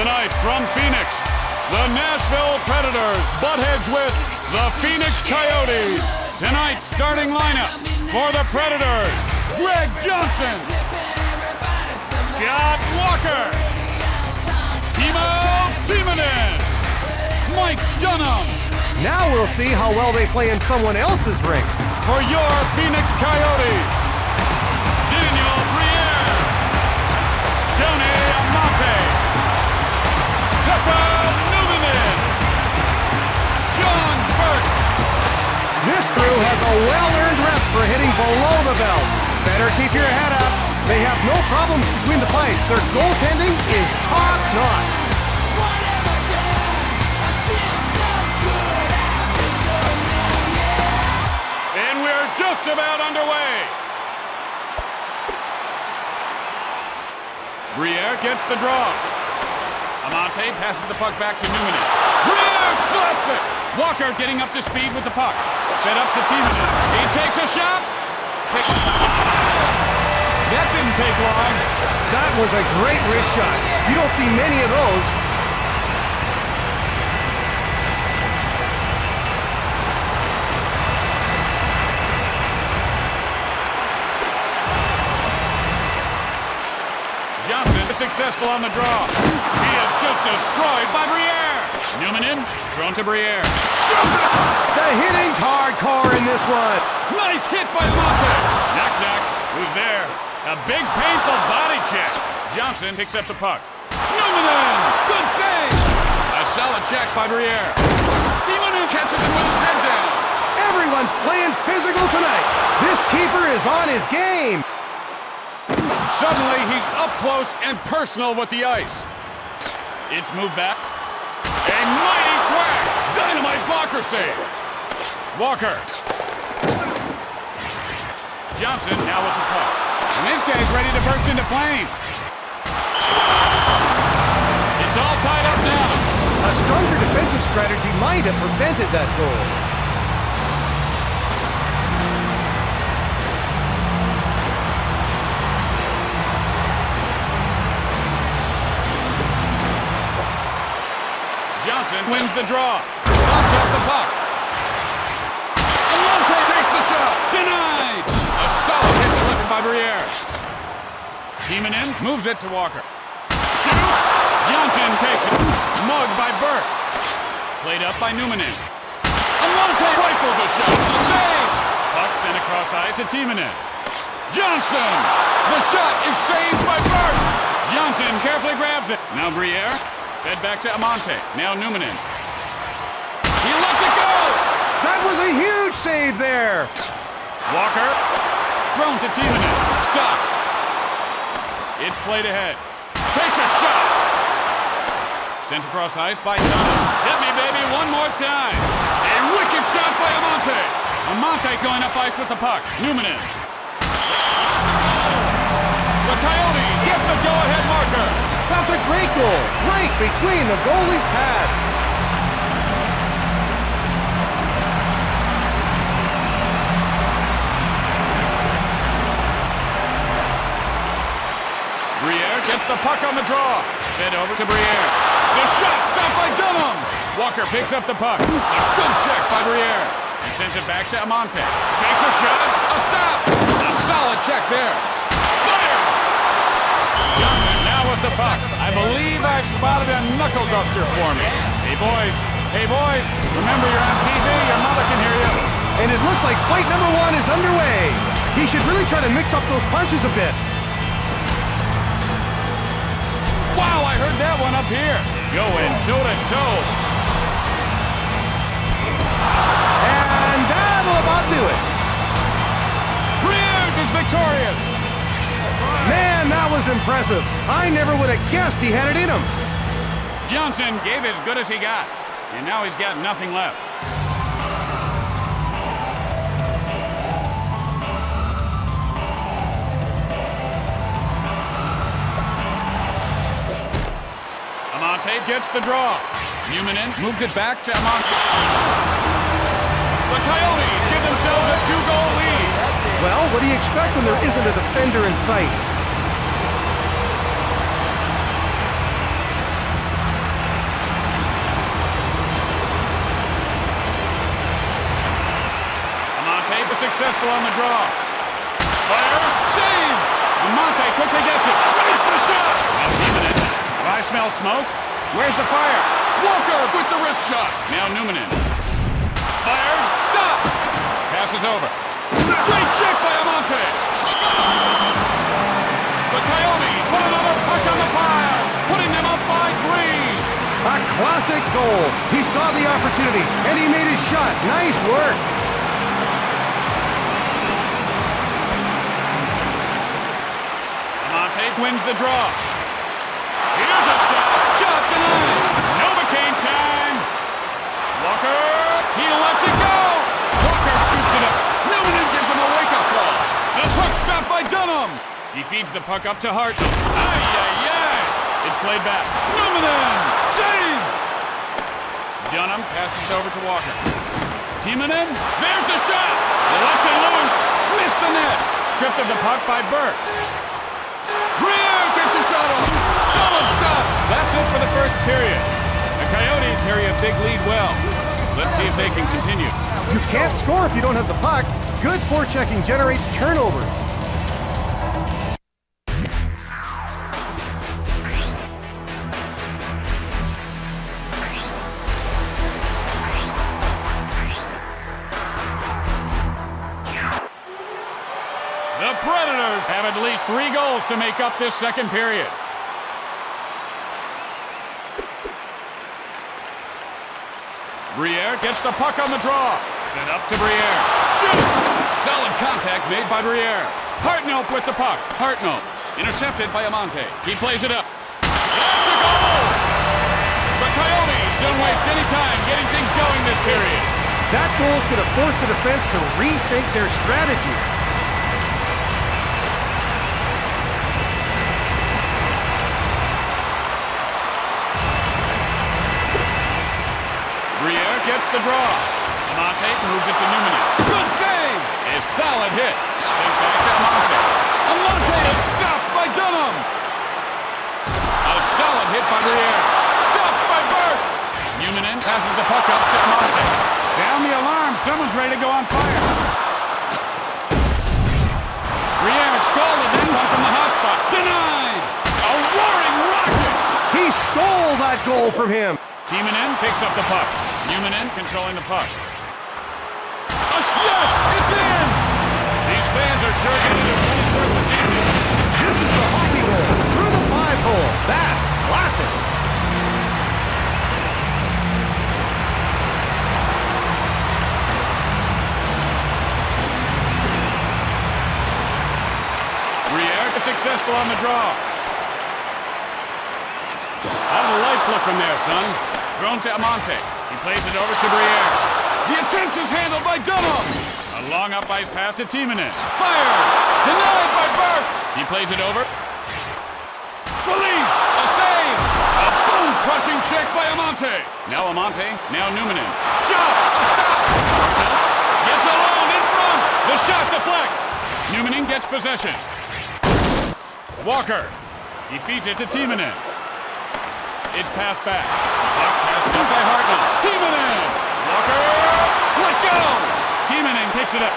Tonight from Phoenix, the Nashville Predators butt heads with the Phoenix Coyotes. Tonight's starting lineup for the Predators: Greg Johnson, Scott Walker, Timo Timonen, Mike Dunham. Now we'll see how well they play in someone else's ring. For your Phoenix Coyotes, Daniel Briere, Amonte, Numminen, Burke. This crew has a well-earned rep for hitting below the belt. Better keep your head up. They have no problems between the plates. Their goaltending is top-notch. And we're just about underway. Greer gets the draw. Amonte passes the puck back to Numminen. Greer slaps it! Walker getting up to speed with the puck. Set up to Timonen. He takes a shot. That didn't take long. That was a great wrist shot. You don't see many of those. Successful on the draw. He is just destroyed by Briere. Numminen, thrown to Briere. Shoots! The hitting's hardcore in this one. Nice hit by Lompe. Knock-knock. Who's there? A big, painful body check. Johnson picks up the puck. Numminen! Good save! A solid check by Briere. Timonen catches it with his head down. Everyone's playing physical tonight. This keeper is on his game. Suddenly, he's up close and personal with the ice. It's moved back. A mighty whack! Dynamite blocker save. Walker. Johnson now with the puck. And this guy's ready to burst into flame. It's all tied up now. A stronger defensive strategy might have prevented that goal. Wins the draw. Knocks up the puck. Lompe takes the shot. Denied. A solid hit slipped by Briere. Timonen moves it to Walker. Shoots. Johnson takes it. Mugged by Burke. Played up by Numminen. Lompe rifles a shot. The save. Puck sent across ice to Timonen. Johnson. The shot is saved by Burke. Johnson carefully grabs it. Now Briere. Fed back to Amonte. Now Numminen. He let it go! That was a huge save there! Walker. Thrown to Timonen. Stop. It's played ahead. Takes a shot. Sent across ice by Dunham. Hit me, baby, one more time. A wicked shot by Amonte. Amonte going up ice with the puck. Numminen. The Coyotes get the go-ahead marker. That's a great goal, right between the goalie's pads. Briere gets the puck on the draw. Fed over to Briere. The shot stopped by Dunham. Walker picks up the puck. A good check by Briere. He sends it back to Amonte. Takes a shot. A stop. A solid check there. Fires. The puck. I believe I've spotted a knuckle duster for me. Hey boys, remember you're on TV, your mother can hear you. And it looks like fight number one is underway. He should really try to mix up those punches a bit. Wow, I heard that one up here. Going toe-to-toe. And that'll about do it. Greer is victorious. Man, that was impressive. I never would have guessed he had it in him. Johnson gave as good as he got, and now he's got nothing left. Amonte gets the draw. Numminen moves it back to Amonte. The Coyotes give themselves a two-goal lead. Well, what do you expect when there isn't a defender in sight? successful on the draw. Fires. Save! Amonte quickly gets it. It's the shot! Well, Numminen. I smell smoke. Where's the fire? Walker with the wrist shot. Now Numminen. Fired. Stop! Pass is over. Great check by Amonte. The Coyotes put another puck on the fire, putting them up by 3. A classic goal. He saw the opportunity, and he made his shot. Nice work. Amonte wins the draw. Here's a shot. Shot denied. Novocaine time. Walker. He lets it go. Walker scoops it up. Newman gives him a wake-up call. The puck stopped by Dunham. He feeds the puck up to Hartnell. It's played back. Numminen! Save! Dunham passes over to Walker. Timonen! There's the shot! Lets it loose! Missed the net! Stripped of the puck by Burke. Greer gets a shot off! Solid stop! That's it for the first period. The Coyotes carry a big lead well. Let's see if they can continue. You can't score if you don't have the puck. Good forechecking generates turnovers. Have at least 3 goals to make up this second period. Briere gets the puck on the draw. Then up to Briere. Shoots! Solid contact made by Briere. Hartnell with the puck. Hartnell intercepted by Amonte. He plays it up. That's a goal! The Coyotes don't waste any time getting things going this period. That goal's going to force the defense to rethink their strategy. Gets the draw. Amonte moves it to Numminen. Good save! A solid hit. Sent back to Amonte. Amonte is stopped by Dunham. A solid hit by Greer. Stopped by Burke. Numminen passes the puck up to Amonte. Down the alarm. Someone's ready to go on fire. Greer scalded in from the hot spot. Denied! A roaring rocket! He stole that goal from him. Timonen picks up the puck. Numminen controlling the puck. Yes! It's in! These fans are sure getting their money's worth this evening. This is the hockey roll through the 5 hole. That's classic. Riera successful on the draw. How do the lights look from there, son? Thrown to Amonte. He plays it over to Briere. The attempt is handled by Dunlop. A long up ice pass to Timonen. Fire! Denied by Burke. He plays it over. Release! A save! A boom-crushing check by Amonte. Now Amonte. Now Numminen. Shot! A stop! Gets alone in front. The shot deflects. Numminen gets possession. Walker. He feeds it to Timonen. It's passed back. Done by Hartnell. Timonen! Walker! Let go! Timonen picks it up.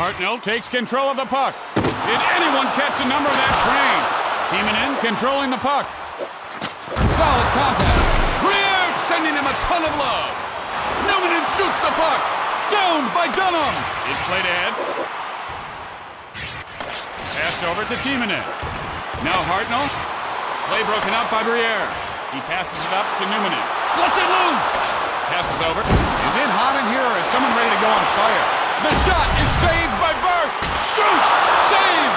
Hartnell takes control of the puck. Did anyone catch the number of that train? Timonen controlling the puck. Solid contact. Greer sending him a ton of love. Numminen shoots the puck. Stoned by Dunham. It's played ahead. Passed over to Timonen. Now Hartnell. Play broken up by Briere. He passes it up to Numminen. Lets it loose! Passes over. Is it hot in here or is someone ready to go on fire? The shot is saved by Burke. Shoots! Save!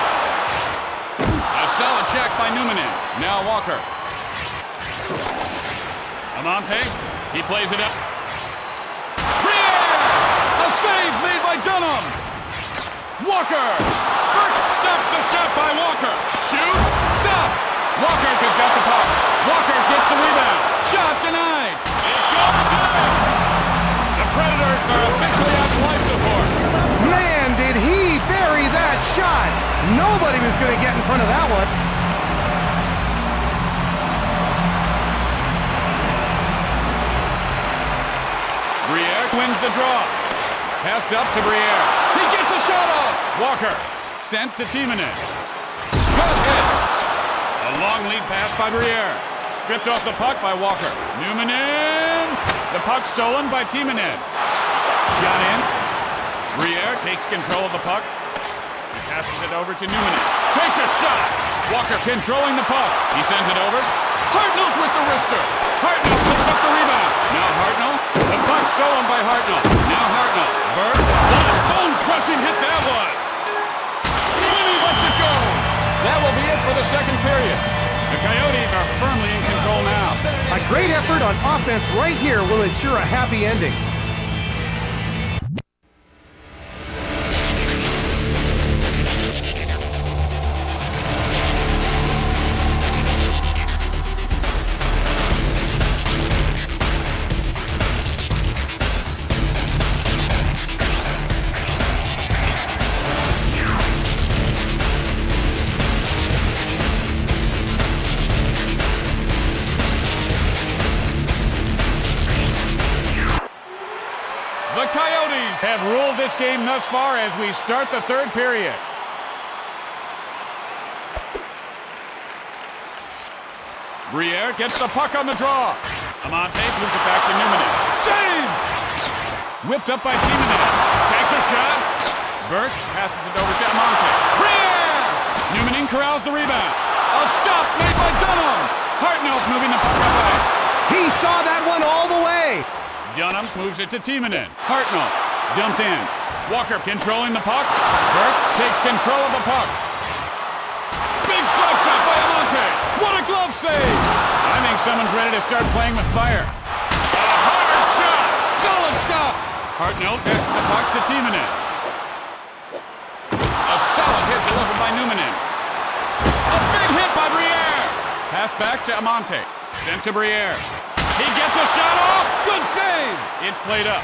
A solid check by Numminen. Now Walker. Amonte. He plays it up. Briere! A save made by Dunham. Walker! Burke stops the shot by Walker. Shoots! Stop! Walker has got the puck. Walker gets the rebound. Shot denied. It goes in. The Predators are officially on life support. Man, did he bury that shot. Nobody was going to get in front of that one. Briere wins the draw. Passed up to Briere. He gets a shot off. Walker sent to Timonen. Good hit. A long lead pass by Briere. Stripped off the puck by Walker. Numminen in. The puck stolen by Timonen. Got in. Briere takes control of the puck. He passes it over to Numminen. Takes a shot. Walker controlling the puck. He sends it over. Hartnell with the wrister. Hartnell picks up the rebound. Now Hartnell. The puck stolen by Hartnell. Now Hartnell. Burke. What a bone-crushing hit that was. He lets it go. That will be it for the second period. The Coyotes are firmly in control now. A great effort on offense right here will ensure a happy ending. Game thus far as we start the third period. Briere gets the puck on the draw. Amonte moves it back to Numminen. Save! Whipped up by Timonen. Takes a shot. Burke passes it over to Amonte. Briere! Numminen corrals the rebound. A stop made by Dunham. Hartnell's moving the puck away. He saw that one all the way. Dunham moves it to Timonen. Hartnell dumped in. Walker controlling the puck. Burke takes control of the puck. Big slap shot by Amonte. What a glove save! I think someone's ready to start playing with fire. A hard shot. Solid stop. Hartnell passes the puck to Timonen. A solid hit delivered by Numminen. A big hit by Briere. Pass back to Amonte. Sent to Briere. He gets a shot off. Good save. It's played up.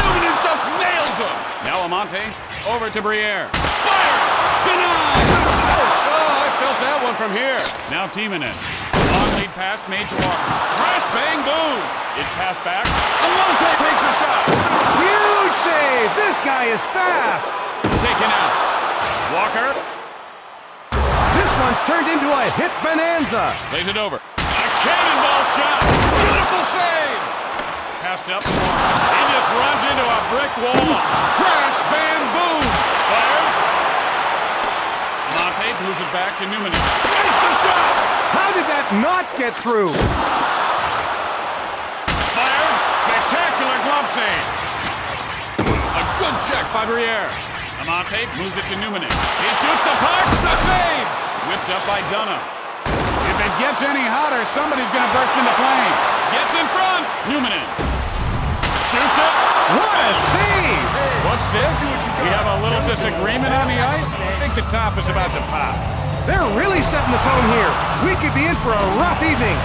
Numminen just nails him. Now Amonte over to Briere. Fires! Denied! Ouch! Oh, I felt that one from here. Now Timonen. Long lead pass made to Walker. Crash, bang, boom! It's passed back. Amonte takes a shot. Huge save! This guy is fast. Taken out. Walker. This one's turned into a hit bonanza. Plays it over. A cannonball shot. Beautiful save! Passed up. He just runs into a brick wall. Crash, bam, boom. Fires. Amonte moves it back to Numminen. Makes the shot. How did that not get through? Fire. Spectacular glove save. A good check by Briere. Amonte moves it to Numminen. He shoots the puck. The save. Whipped up by Dunham. If it gets any hotter, somebody's going to burst into flame. Gets in front. Numminen. Shoots it. What a save! What's this? We have a little disagreement on the ice. I think the top is about to pop. They're really setting the tone here. We could be in for a rough evening.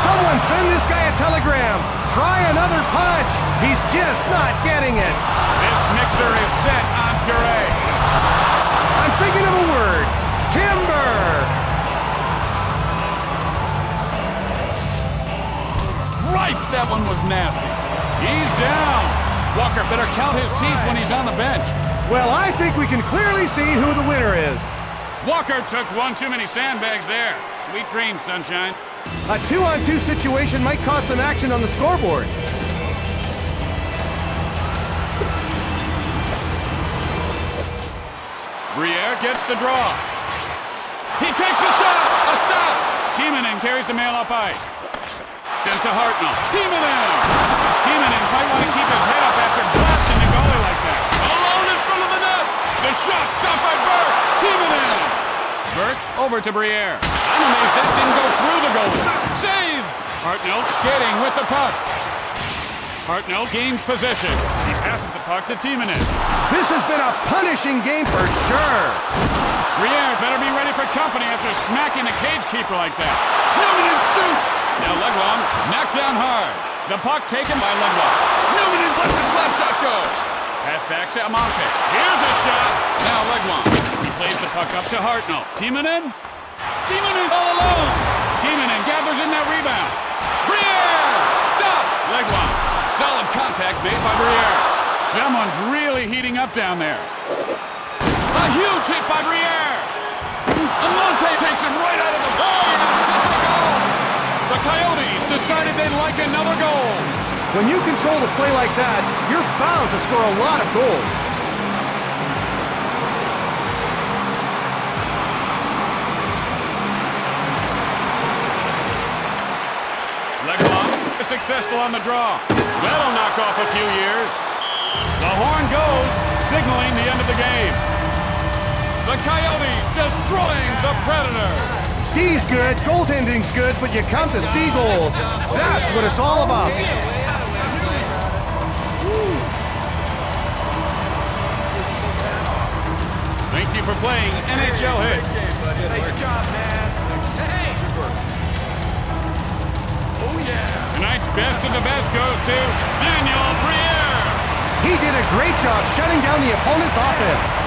Someone send this guy a telegram. Try another punch. He's just not getting it. This mixer is set on puree. I'm thinking of a word. Timber. That one was nasty. He's down. Walker better count his teeth when he's on the bench. Well, I think we can clearly see who the winner is. Walker took one too many sandbags there. Sweet dreams, sunshine. A 2-on-2 situation might cause some action on the scoreboard. Briere gets the draw. He takes the shot. A stop. Timonen carries the mail up ice. Sent to Hartnell. Timonen! Timonen might want to keep his head up after blasting the goalie like that. Alone in front of the net! The shot stopped by Burke! Timonen! Burke over to Briere. I'm amazed that didn't go through the goalie. Save! Hartnell skating with the puck. Hartnell gains possession. He passes the puck to Timonen. This has been a punishing game for sure. Briere better be ready for company after smacking the cage keeper like that. Numminen shoots! Now Legwand, knocked down hard. The puck taken by Legwand. Numminen lets the slap shot go. Pass back to Amonte. Here's a shot. Now Legwand. He plays the puck up to Hartnell. Timonen. Timonen all alone. Timonen gathers in that rebound. Briere! Stop! Legwand. contact made by Briere. Someone's really heating up down there. A huge hit by Briere. Amonte takes him right out of the ball. It's a goal. The Coyotes decided they'd like another goal. When you control a play like that, you're bound to score a lot of goals. Successful on the draw. That'll knock off a few years. The horn goes, signaling the end of the game. The Coyotes destroying the Predators. D's good, goaltending's good, but you come to see goals. That's what it's all about. Thank you for playing NHL Hits. Nice job, man. Hey! Oh, yeah. Tonight's best of the best goes to Daniel Briere. He did a great job shutting down the opponent's offense.